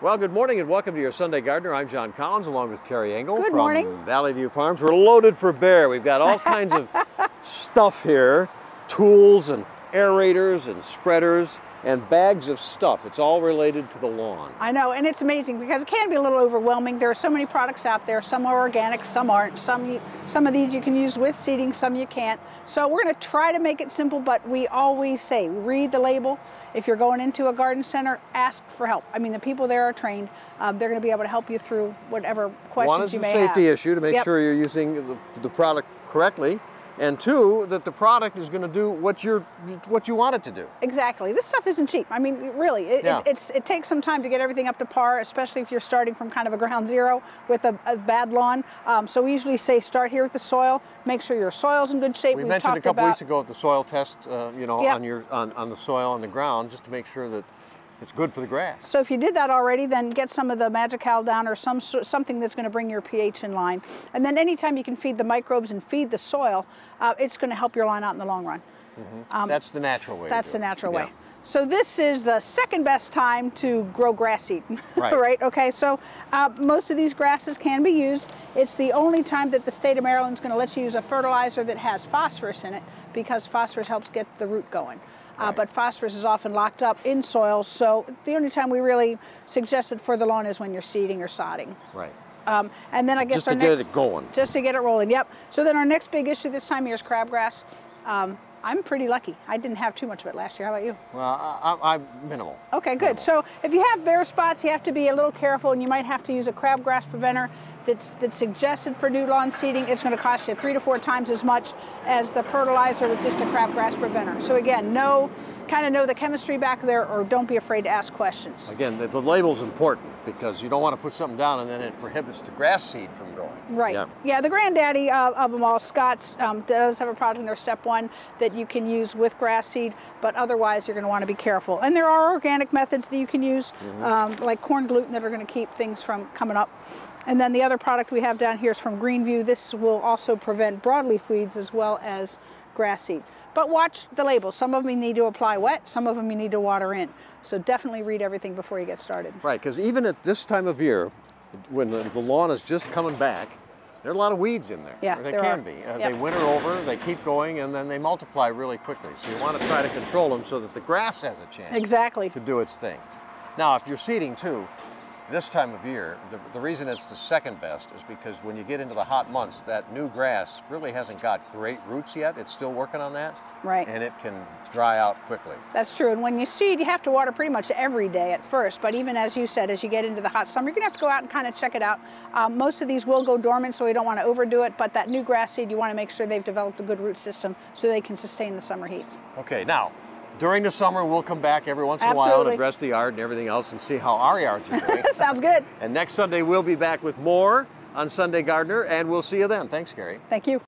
Well, good morning and welcome to your Sunday Gardener. I'm John Collins along with Carrie Engel from Valley View Farms. We're loaded for bear. We've got all kinds of stuff here, tools and aerators and spreaders and bags of stuff. It's all related to the lawn. I know, and it's amazing because it can be a little overwhelming. There are so many products out there. Some are organic, some aren't. Some of these you can use with seeding, some you can't. So we're going to try to make it simple, but we always say read the label. If you're going into a garden center, ask for help. I mean, the people there are trained. They're going to be able to help you through whatever questions you may have. One is a safety issue to make sure you're using the product correctly. And two, that the product is going to do what you want it to do. Exactly. This stuff isn't cheap. I mean, really, it takes some time to get everything up to par, especially if you're starting from kind of a ground zero with a bad lawn. So we usually say start here with the soil. Make sure your soil's in good shape. We mentioned a couple weeks ago at the soil test, you know, on the soil on the ground, just to make sure that it's good for the grass. So if you did that already, then get some of the Magical down or something that's going to bring your pH in line. And then anytime you can feed the microbes and feed the soil, it's going to help your lawn out in the long run. Mm-hmm. That's the natural way. That's the natural way. So this is the second best time to grow grass seed, right? Okay, so most of these grasses can be used. It's the only time that the state of Maryland's going to let you use a fertilizer that has phosphorus in it because phosphorus helps get the root going. But phosphorus is often locked up in soils, so the only time we really suggest it for the lawn is when you're seeding or sodding. Right. And then I guess just to get it going. Just to get it rolling, yep. So then our next big issue this time of year is crabgrass. I'm pretty lucky. I didn't have too much of it last year. How about you? Well, I'm minimal. Okay, good. Minimal. So if you have bare spots, you have to be a little careful, and you might have to use a crabgrass preventer that's suggested for new lawn seeding. It's going to cost you 3 to 4 times as much as the fertilizer with just the crabgrass preventer. So again, kind of know the chemistry back there, or don't be afraid to ask questions. Again, the label's important because you don't want to put something down and then it prohibits the grass seed from growing. Right. Yeah, the granddaddy of them all, Scott's, does have a product in their Step 1 that you can use with grass seed, but otherwise you're going to want to be careful. And there are organic methods that you can use, like corn gluten, that are going to keep things from coming up. And then the other product we have down here is from Greenview. This will also prevent broadleaf weeds as well as grass seed. But watch the labels. Some of them you need to apply wet, some of them you need to water in. So definitely read everything before you get started. Right, because even at this time of year, when the lawn is just coming back, there are a lot of weeds in there. Yeah, there can be. They winter over, they keep going, and then they multiply really quickly. So you want to try to control them so that the grass has a chance to do its thing. Now, if you're seeding too, this time of year, the reason it's the second best is because when you get into the hot months, that new grass really hasn't got great roots yet. It's still working on that. Right. And it can dry out quickly. That's true. And when you seed, you have to water pretty much every day at first. But even as you said, as you get into the hot summer, you're going to have to go out and kind of check it out. Most of these will go dormant, so we don't want to overdo it. But that new grass seed, you want to make sure they've developed a good root system so they can sustain the summer heat. Okay. Now, during the summer, we'll come back every once in a while and address the yard and everything else and see how our yards are doing. Sounds good. And next Sunday, we'll be back with more on Sunday Gardener, and we'll see you then. Thanks, Carrie. Thank you.